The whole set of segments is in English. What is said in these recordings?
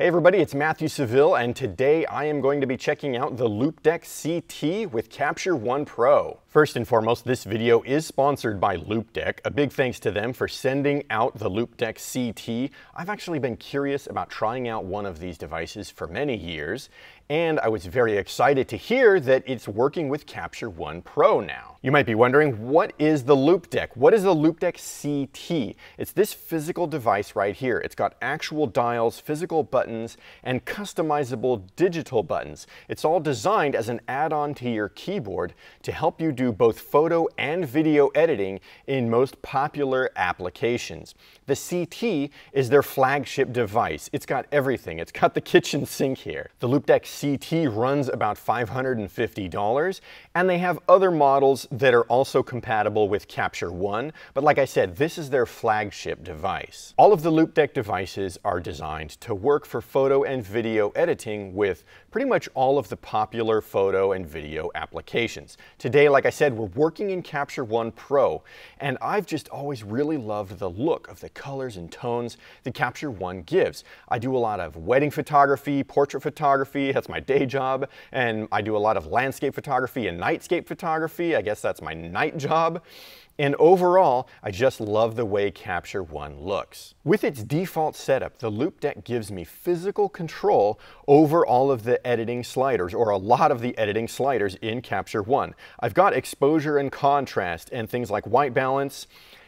Hey everybody, it's Matthew Saville, and today I am going to be checking out the Loupedeck CT with Capture One Pro. First and foremost, this video is sponsored by Loupedeck. A big thanks to them for sending out the Loupedeck CT. I've actually been curious about trying out one of these devices for many years, and I was very excited to hear that it's working with Capture One Pro now. You might be wondering, what is the Loupedeck? What is the Loupedeck CT? It's this physical device right here. It's got actual dials, physical buttons, and customizable digital buttons. It's all designed as an add-on to your keyboard to help you do both photo and video editing in most popular applications. The CT is their flagship device. It's got everything. It's got the kitchen sink here. The Loupedeck CT runs about $550, and they have other models that are also compatible with Capture One, but like I said, this is their flagship device. All of the Loupedeck devices are designed to work for photo and video editing with pretty much all of the popular photo and video applications. Today, like I said, we're working in Capture One Pro, and I've just always really loved the look of the colors and tones that Capture One gives. I do a lot of wedding photography, portrait photography, that's my day job, and I do a lot of landscape photography and nightscape photography, I guess that's my night job. And overall, I just love the way Capture One looks. With its default setup, the Loupedeck gives me physical control over all of the editing sliders, or a lot of the editing sliders in Capture One. I've got exposure and contrast and things like white balance,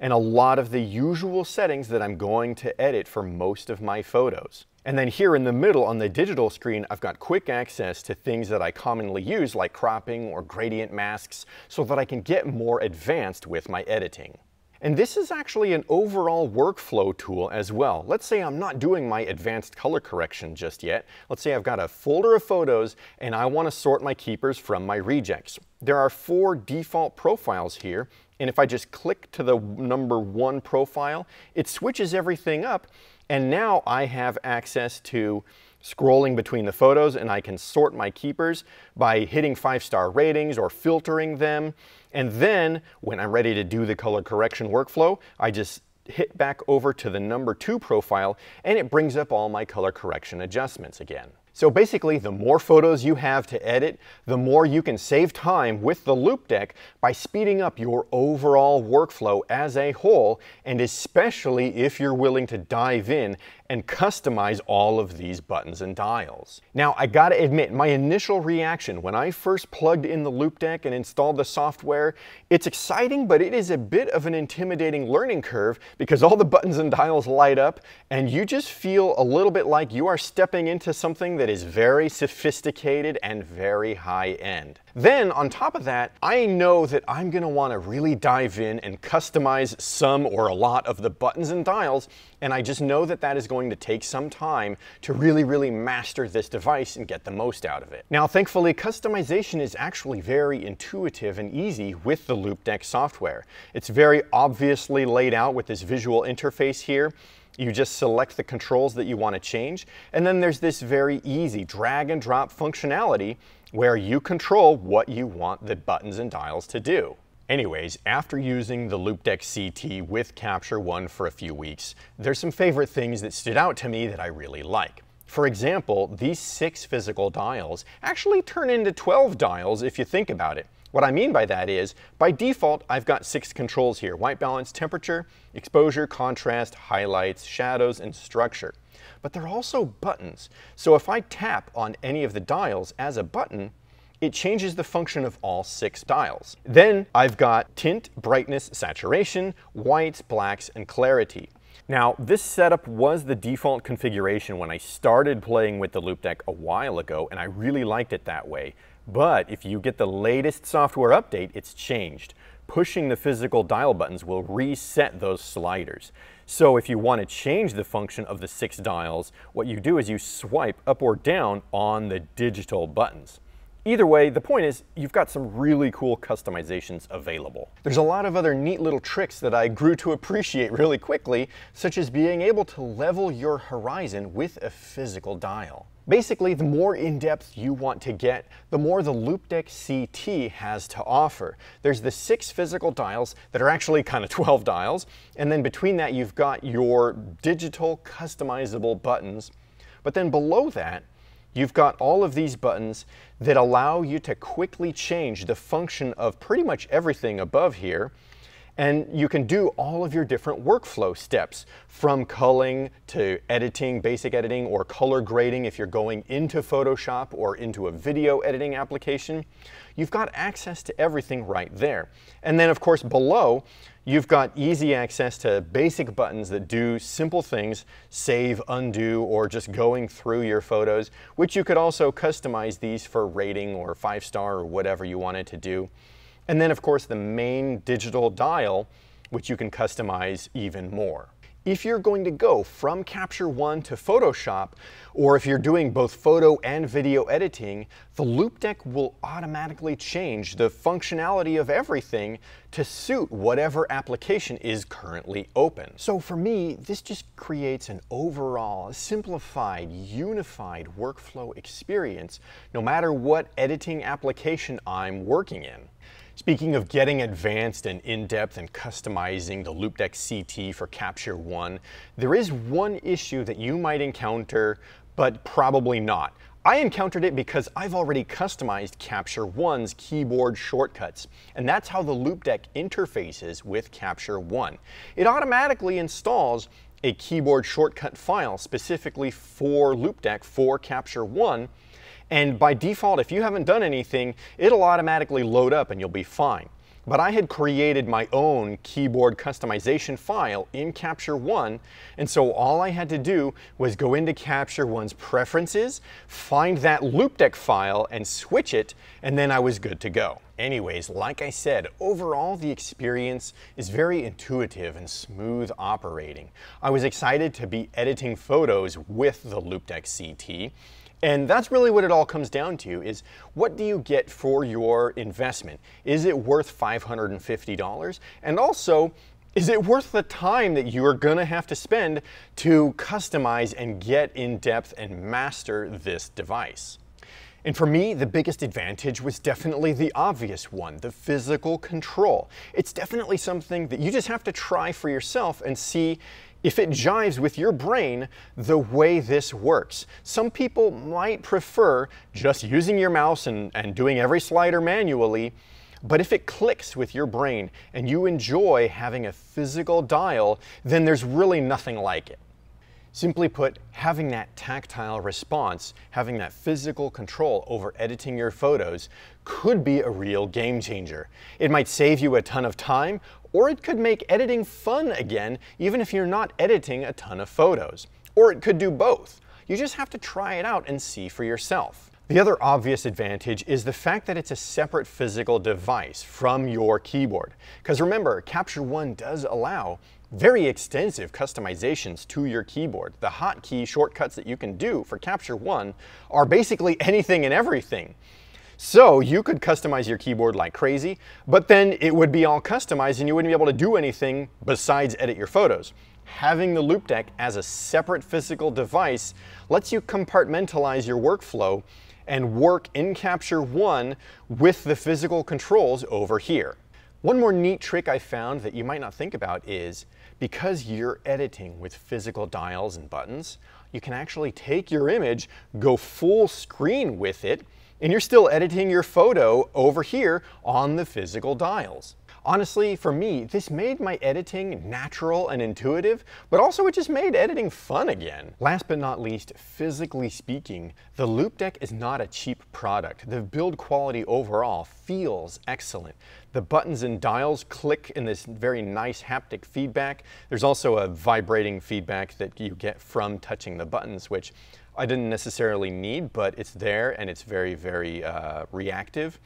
and a lot of the usual settings that I'm going to edit for most of my photos. And then here in the middle on the digital screen, I've got quick access to things that I commonly use like cropping or gradient masks so that I can get more advanced with my editing. And this is actually an overall workflow tool as well. Let's say I'm not doing my advanced color correction just yet. Let's say I've got a folder of photos and I want to sort my keepers from my rejects. There are 4 default profiles here, and if I just click to the number 1 profile, it switches everything up. And now I have access to scrolling between the photos, and I can sort my keepers by hitting 5-star ratings or filtering them. And then when I'm ready to do the color correction workflow, I just hit back over to the number 2 profile, and it brings up all my color correction adjustments again. So basically, the more photos you have to edit, the more you can save time with the Loupedeck by speeding up your overall workflow as a whole, and especially if you're willing to dive in and customize all of these buttons and dials. Now, I gotta admit, my initial reaction when I first plugged in the Loupedeck and installed the software, it's exciting, but it is a bit of an intimidating learning curve because all the buttons and dials light up, and you just feel a little bit like you are stepping into something that is very sophisticated and very high-end. Then, on top of that, I know that I'm gonna wanna really dive in and customize some or a lot of the buttons and dials, and I just know that that is going to take some time to really master this device and get the most out of it. Now, thankfully, customization is actually very intuitive and easy with the Loupedeck software. It's very obviously laid out with this visual interface here. You just select the controls that you want to change, and then there's this very easy drag and drop functionality where you control what you want the buttons and dials to do. Anyways, after using the Loupedeck CT with Capture One for a few weeks, there's some favorite things that stood out to me that I really like. For example, these 6 physical dials actually turn into 12 dials if you think about it. What I mean by that is, by default, I've got 6 controls here: white balance, temperature, exposure, contrast, highlights, shadows, and structure. But they're also buttons. So if I tap on any of the dials as a button, it changes the function of all 6 dials. Then I've got tint, brightness, saturation, whites, blacks, and clarity. Now, this setup was the default configuration when I started playing with the Loupedeck a while ago, and I really liked it that way. But if you get the latest software update, it's changed. Pushing the physical dial buttons will reset those sliders. So if you want to change the function of the 6 dials, what you do is you swipe up or down on the digital buttons. Either way, the point is you've got some really cool customizations available. There's a lot of other neat little tricks that I grew to appreciate really quickly, such as being able to level your horizon with a physical dial. Basically, the more in-depth you want to get, the more the Loupedeck CT has to offer. There's the 6 physical dials that are actually kind of 12 dials, and then between that you've got your digital customizable buttons. But then below that, you've got all of these buttons that allow you to quickly change the function of pretty much everything above here. And you can do all of your different workflow steps, from culling to editing, basic editing, or color grading if you're going into Photoshop or into a video editing application. You've got access to everything right there. And then, of course, below, you've got easy access to basic buttons that do simple things, save, undo, or just going through your photos, which you could also customize these for rating or 5-star or whatever you wanted to do. And then, of course, the main digital dial, which you can customize even more. If you're going to go from Capture One to Photoshop, or if you're doing both photo and video editing, the Loupedeck will automatically change the functionality of everything to suit whatever application is currently open. So for me, this just creates an overall simplified, unified workflow experience, no matter what editing application I'm working in. Speaking of getting advanced and in-depth and customizing the Loupedeck CT for Capture One, there is one issue that you might encounter, but probably not. I encountered it because I've already customized Capture One's keyboard shortcuts, and that's how the Loupedeck interfaces with Capture One. It automatically installs a keyboard shortcut file specifically for Loupedeck for Capture One. And by default, if you haven't done anything, it'll automatically load up and you'll be fine. But I had created my own keyboard customization file in Capture One, and so all I had to do was go into Capture One's preferences, find that Loupedeck file and switch it, and then I was good to go. Anyways, like I said, overall the experience is very intuitive and smooth operating. I was excited to be editing photos with the Loupedeck CT. And that's really what it all comes down to, is what do you get for your investment? Is it worth $550? And also, is it worth the time that you are going to have to spend to customize and get in depth and master this device? And for me, the biggest advantage was definitely the obvious one, the physical control. It's definitely something that you just have to try for yourself and see if it jives with your brain the way this works. Some people might prefer just using your mouse and doing every slider manually, but if it clicks with your brain and you enjoy having a physical dial, then there's really nothing like it. Simply put, having that tactile response, having that physical control over editing your photos could be a real game changer. It might save you a ton of time, or it could make editing fun again, even if you're not editing a ton of photos. Or it could do both. You just have to try it out and see for yourself. The other obvious advantage is the fact that it's a separate physical device from your keyboard. Because remember, Capture One does allow very extensive customizations to your keyboard. The hotkey shortcuts that you can do for Capture One are basically anything and everything. So you could customize your keyboard like crazy, but then it would be all customized and you wouldn't be able to do anything besides edit your photos. Having the Loupedeck as a separate physical device lets you compartmentalize your workflow and work in Capture One with the physical controls over here. One more neat trick I found that you might not think about is, because you're editing with physical dials and buttons, you can actually take your image, go full screen with it, and you're still editing your photo over here on the physical dials. Honestly, for me, this made my editing natural and intuitive, but also it just made editing fun again. Last but not least, physically speaking, the Loupedeck is not a cheap product. The build quality overall feels excellent. The buttons and dials click in this very nice haptic feedback. There's also a vibrating feedback that you get from touching the buttons, which I didn't necessarily need, but it's there and it's very, very reactive.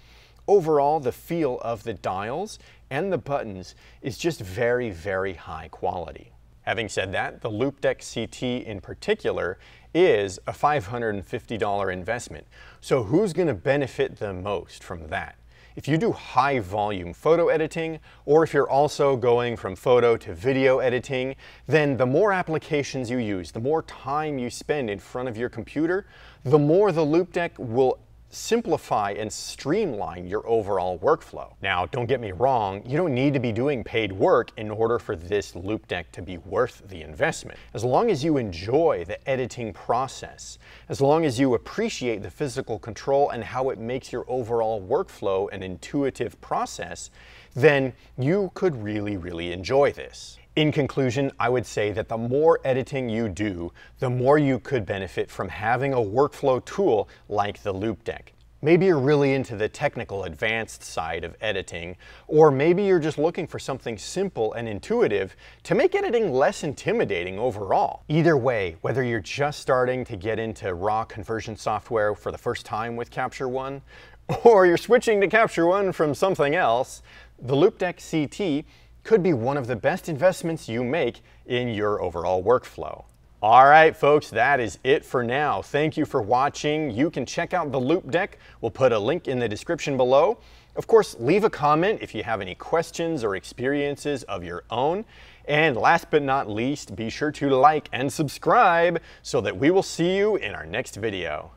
Overall, the feel of the dials and the buttons is just very, very high quality. Having said that, the Loupedeck CT in particular is a $550 investment. So who's going to benefit the most from that? If you do high volume photo editing, or if you're also going from photo to video editing, then the more applications you use, the more time you spend in front of your computer, the more the Loupedeck will simplify and streamline your overall workflow. Now, don't get me wrong, you don't need to be doing paid work in order for this Loupedeck to be worth the investment. As long as you enjoy the editing process, as long as you appreciate the physical control and how it makes your overall workflow an intuitive process, then you could really, really enjoy this. In conclusion, I would say that the more editing you do, the more you could benefit from having a workflow tool like the Loupedeck. Maybe you're really into the technical advanced side of editing, or maybe you're just looking for something simple and intuitive to make editing less intimidating overall. Either way, whether you're just starting to get into raw conversion software for the first time with Capture One, or you're switching to Capture One from something else, the Loupedeck CT could be one of the best investments you make in your overall workflow. All right, folks, that is it for now. Thank you for watching. You can check out the Loupedeck. We'll put a link in the description below. Of course, leave a comment if you have any questions or experiences of your own. And last but not least, be sure to like and subscribe so that we will see you in our next video.